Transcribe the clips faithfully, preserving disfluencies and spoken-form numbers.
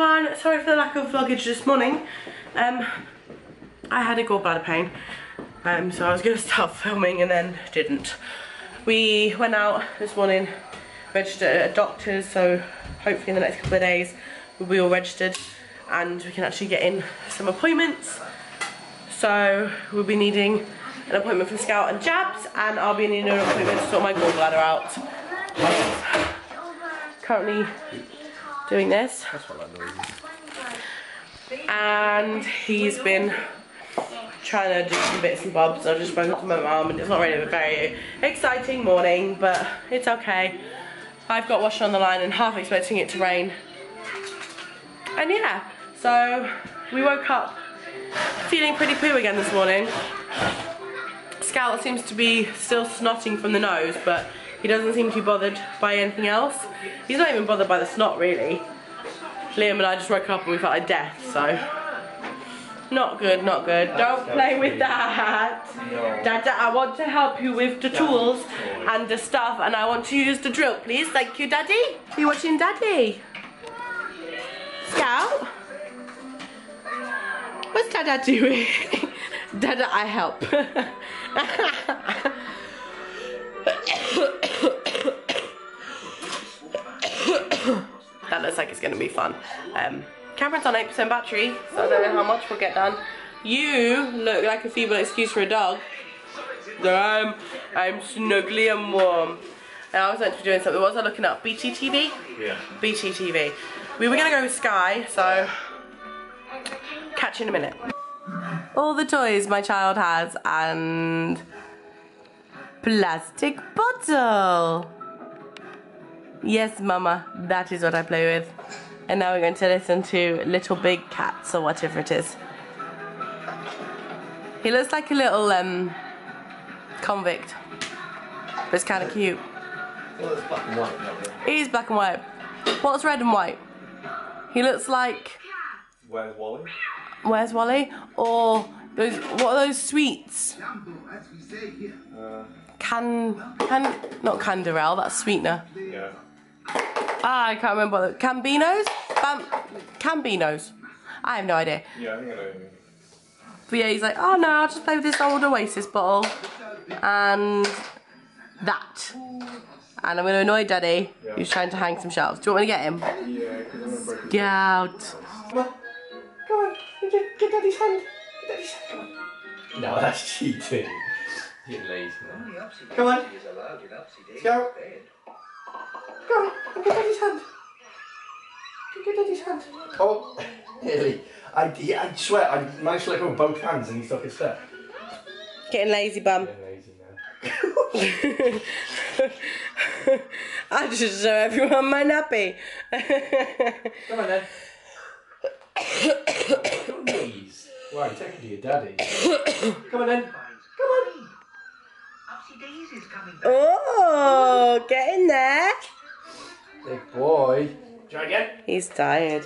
everyone. Sorry for the lack of vloggage this morning. Um, I had a gallbladder pain, um, so I was going to start filming and then didn't. We went out this morning, registered at a doctor's, so hopefully in the next couple of days we'll be all registered and we can actually get in some appointments. So we'll be needing an appointment for scout and jabs, and I'll be needing an appointment to sort my gallbladder out. Currently doing this. That's what that noise is. And he's been trying to do some bits and bobs. I just spoke to my mum and it's not really a very exciting morning, but it's okay. I've got washer on the line and half expecting it to rain. And yeah, so we woke up feeling pretty poo again this morning. Scout seems to be still snotting from the nose, but he doesn't seem to be bothered by anything else. He's not even bothered by the snot, really. Liam and I just woke up and we felt like death, so... Not good, not good. Don't play with that. Dada, I want to help you with the tools and the stuff, and I want to use the drill, please. Thank you, Daddy. Are you watching Daddy? Scout? What's Dada doing? Dada, I help. That looks like it's going to be fun. Um, camera's on eight percent battery, so I don't know how much we'll get done. You look like a feeble excuse for a dog. Damn, I'm snuggly and warm. And I was meant to be doing something. What was I looking up? B T T V? Yeah. B T T V. We were going to go with Sky, so catch you in a minute. All the toys my child has and... plastic bottle. Yes, Mama, that is what I play with. And now we're going to listen to Little Big Cats or whatever it is. He looks like a little um, convict, but it's kind of cute. Well, it's black and white. He is black and white. What's red and white? He looks like... Where's Wally? Where's Wally? Or those, what are those sweets? Uh, Can, can, not Canderel, that's sweetener. Yeah. Ah, I can't remember what the, Cambinos? Bam, Cambinos. I have no idea. Yeah, I think I know. But yeah, he's like, oh no, I'll just play with this old Oasis bottle. And that. And I'm going to annoy Daddy, yeah, who's trying to hang some shelves. Do you want me to get him? Yeah, because I'm going to break it. Get out. Come on, come on, get Daddy's hand. Get Daddy's hand, come on. No, that's cheating. Lazy, come on. Let's go. Go on. Go get Daddy's hand. Go get Daddy's hand. Oh, nearly. I, yeah, I swear, I managed to let go with both hands and he stuck his step. Getting lazy, bum. Getting lazy now. I just show everyone my nappy. Come on then. Please. Why, you're taking to your daddy. Come on then. Come on. Daisy's coming back. Oh, get in there. Big boy. Try again. He's tired.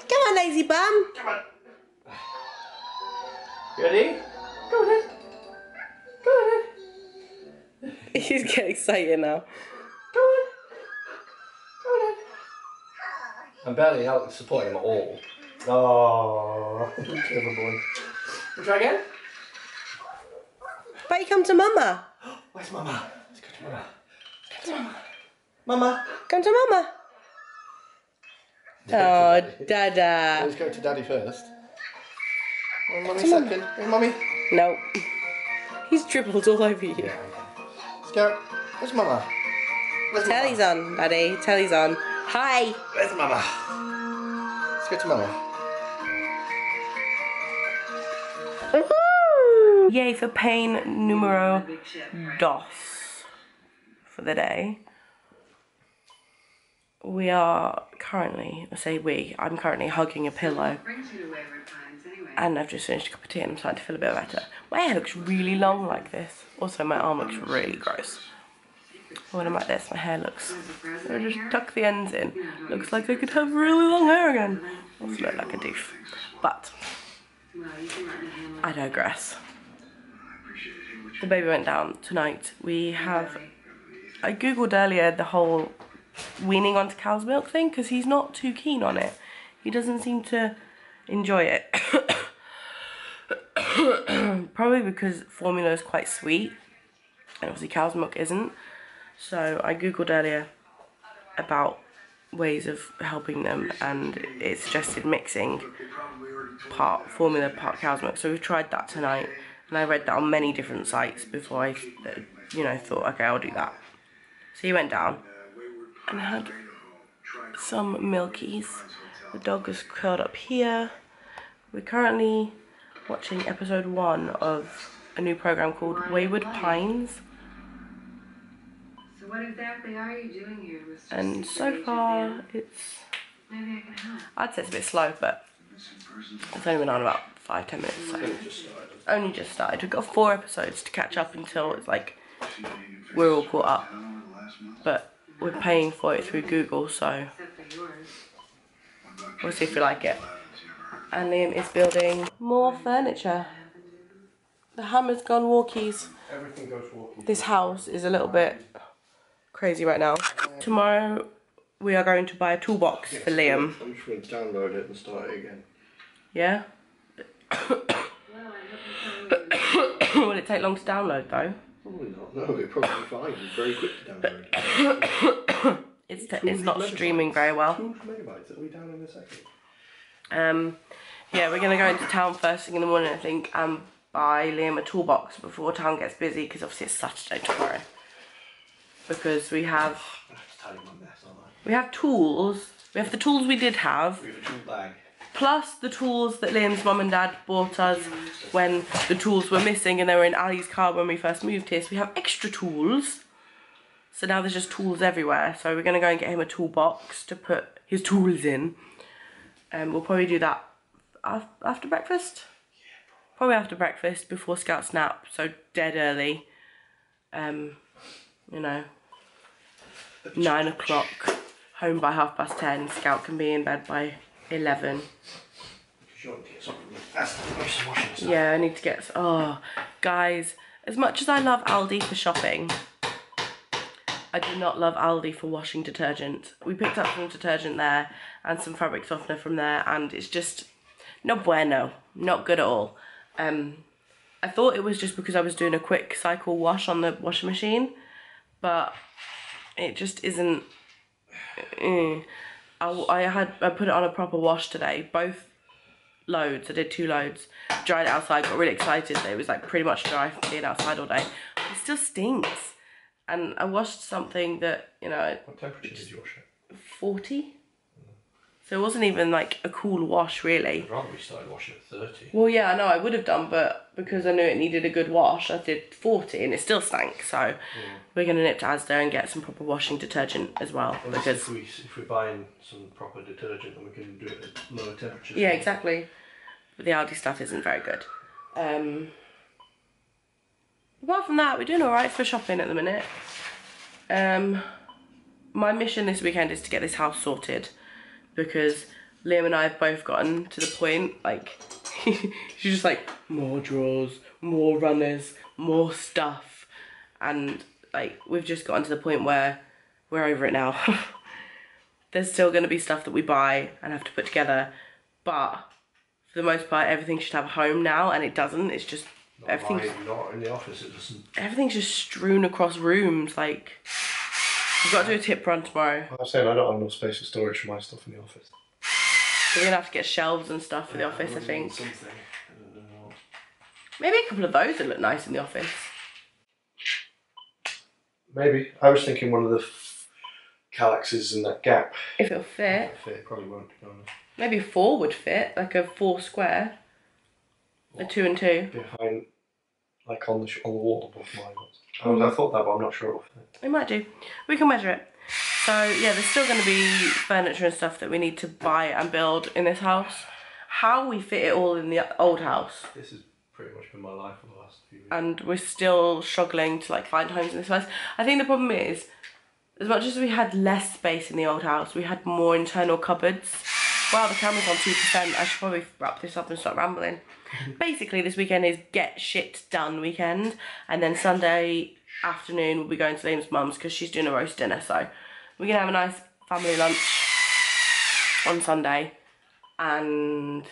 Come on, lazy bum. Come on. Ready? Go on then. Go on then. He's getting excited now. Go on. Go on then. I'm barely helping support him at all. Oh, clever boy. Try again. Why don't you come to Mama? Where's Mama? Let's go to Mama. Let's go to Mama. Mama. Come to Mama. Oh, Dada. Let's go to Daddy first. And Mummy second. And Mummy. No. He's dribbled all over you. Yeah. Let's go. Where's Mama? Where's Telly's Mama? On, Daddy. Telly's on. Hi. Where's Mama? Let's go to Mama. Yay for pain numero dos for the day. We are currently, I say we, I'm currently hugging a pillow. And I've just finished a cup of tea and I'm starting to feel a bit better. My hair looks really long like this. Also, my arm looks really gross. When I'm like this, my hair looks, I just tuck the ends in. Looks like I could have really long hair again. I also look like a doof. But, I digress. The baby went down tonight. We have, I googled earlier the whole weaning onto cow's milk thing because he's not too keen on it. He doesn't seem to enjoy it. Probably because formula is quite sweet, and obviously cow's milk isn't. So I googled earlier about ways of helping them, and it suggested mixing part formula, part cow's milk. So we've tried that tonight, and I read that on many different sites before I, you know, thought, okay, I'll do that. So he went down and had some milkies. The dog is curled up here. We're currently watching episode one of a new program called Wayward Pines. So what exactly are you doing here, Mister And so far, it's, I'd say it's a bit slow, but it's only been on about five, ten minutes. So only just started. We've got four episodes to catch up until it's like we're all caught up. But we're paying for it through Google, so we'll see if we like it. And Liam is building more furniture. The hammer's gone walkies. Everything goes walkies. This house is a little bit crazy right now. Tomorrow we are going to buy a toolbox yes, for Liam. I'm just going to download it and start it again. Yeah? Will it take long to download though? Probably not. No, it'll probably fine. It's very quick to download. it's it's, it's not streaming very well. two hundred megabytes. It'll be down in a second. Um, yeah, we're going to go into town first thing in the morning, I think, and buy Liam a toolbox before town gets busy, because obviously it's Saturday tomorrow. Because we have... I have to tidy my mess, aren't I? We have tools. We have the tools we did have. We have a tool bag. Plus the tools that Liam's mum and dad bought us when the tools were missing and they were in Ali's car when we first moved here. So we have extra tools. So now there's just tools everywhere. So we're going to go and get him a toolbox to put his tools in. Um, we'll probably do that af after breakfast. Yeah, probably. probably after breakfast, before Scout Snap, so dead early. Um, you know, nine o'clock. Home by half past ten. Scout can be in bed by eleven. Yeah, I need to get. Oh, guys, as much as I love Aldi for shopping, I do not love Aldi for washing detergent. We picked up some detergent there and some fabric softener from there, and it's just no bueno, not good at all. Um, I thought it was just because I was doing a quick cycle wash on the washing machine, but it just isn't. Mm. I, I had I put it on a proper wash today, both loads. I did two loads, dried it outside, got really excited that it was like pretty much dry from being outside all day. But it still stinks. And I washed something that, you know... What temperature did you wash it? forty. Mm. So it wasn't even, like, a cool wash, really. I'd rather we started washing at thirty. Well, yeah, I know I would have done, but because I knew it needed a good wash, I did forty, and it still stank. So mm. we're going to nip to Asda and get some proper washing detergent as well. Unless because if, we, if we're buying some proper detergent, then we can do it at lower temperatures. Yeah, exactly. But the Aldi stuff isn't very good. Um... Apart from that, we're doing alright for shopping at the minute. Um, my mission this weekend is to get this house sorted, because Liam and I have both gotten to the point, like, she's just like, more drawers, more runners, more stuff. And, like, we've just gotten to the point where we're over it now. There's still going to be stuff that we buy and have to put together, but for the most part, everything should have a home now, and it doesn't. It's just... Not everything's lying, not in the office, it doesn't. Everything's just strewn across rooms. Like, we've got to do a tip run tomorrow. I was saying I don't have enough space for storage for my stuff in the office. So we're gonna have to get shelves and stuff for yeah, the office. I, I think. Something. I don't know. Maybe a couple of those would look nice in the office. Maybe I was thinking one of the Kallaxes in that gap. If it'll fit. If it'll fit, probably won't. Maybe four would fit, like a four square. A two and two. Behind, like on the, sh on the wall above mine. I, was, I thought that, but I'm not sure it'll fit. It might do. We can measure it. So, yeah, there's still going to be furniture and stuff that we need to buy and build in this house. How we fit it all in the old house. This has pretty much been my life for the last few weeks. And we're still struggling to, like, find homes in this house. I think the problem is, as much as we had less space in the old house, we had more internal cupboards. Wow, the camera's on two percent. I should probably wrap this up and stop rambling. Basically, this weekend is get shit done weekend. And then Sunday afternoon, we'll be going to Liam's mum's because she's doing a roast dinner. So we're going to have a nice family lunch on Sunday. and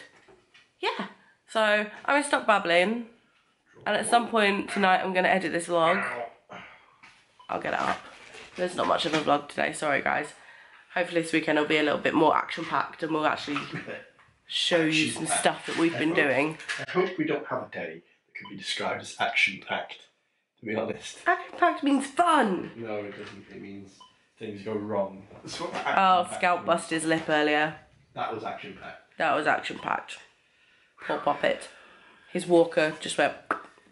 yeah, so I'm gonna stop babbling, and at some point tonight I'm gonna edit this vlog. I'll get it up. There's not much of a vlog today, sorry guys. Hopefully this weekend will be a little bit more action-packed, and we'll actually show you some stuff that we've been doing. I hope we don't have a day that could be described as action-packed, to be honest. Action-packed means fun! No, it doesn't. It means things go wrong. Oh, Scout busted his lip earlier. That was action-packed. That was action-packed. Poor Poppet. His walker just went...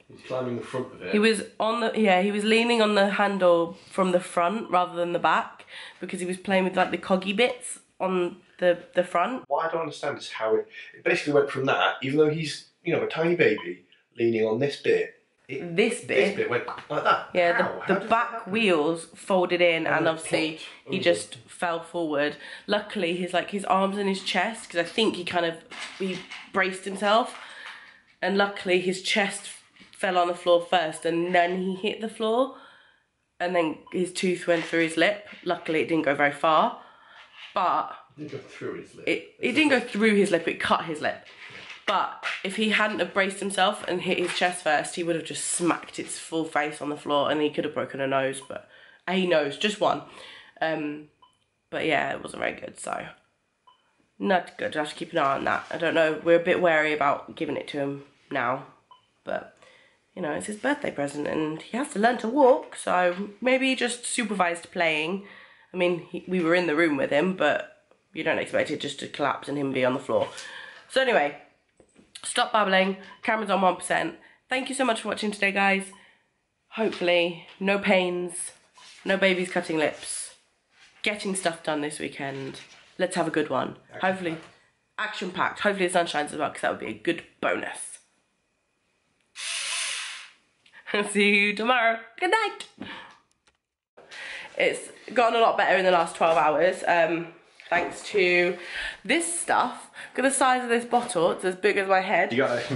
He was climbing the front of it. He was on the yeah. He was leaning on the handle from the front rather than the back because he was playing with like the coggy bits on the the front. What I don't understand is how it, it basically went from that. Even though he's you know a tiny baby leaning on this bit, it, this bit, this bit went like that. Yeah, how? the, the how back wheels folded in, and, and obviously he just fell forward. Luckily, his like his arms and his chest, because I think he kind of he braced himself, and luckily his chest fell on the floor first, and then he hit the floor, and then his tooth went through his lip. Luckily, it didn't go very far, but it didn't go through his lip. It, it didn't go through his lip. It cut his lip. But if he hadn't have braced himself and hit his chest first, he would have just smacked its full face on the floor, and he could have broken a nose, but a nose, just one. Um, but yeah, it wasn't very good. So not good. I have to keep an eye on that. I don't know. We're a bit wary about giving it to him now, but. You know, it's his birthday present and he has to learn to walk, so maybe just supervised playing. I mean, he, we were in the room with him, but you don't expect it just to collapse and him be on the floor. So anyway, stop babbling. Camera's on one percent. Thank you so much for watching today, guys. Hopefully, no pains, no babies cutting lips. Getting stuff done this weekend. Let's have a good one. Action Hopefully, action-packed. Hopefully the sun shines as well, because that would be a good bonus. See you tomorrow. Good night. It's gotten a lot better in the last twelve hours, um, thanks to this stuff. Look at the size of this bottle. It's as big as my head. You got it.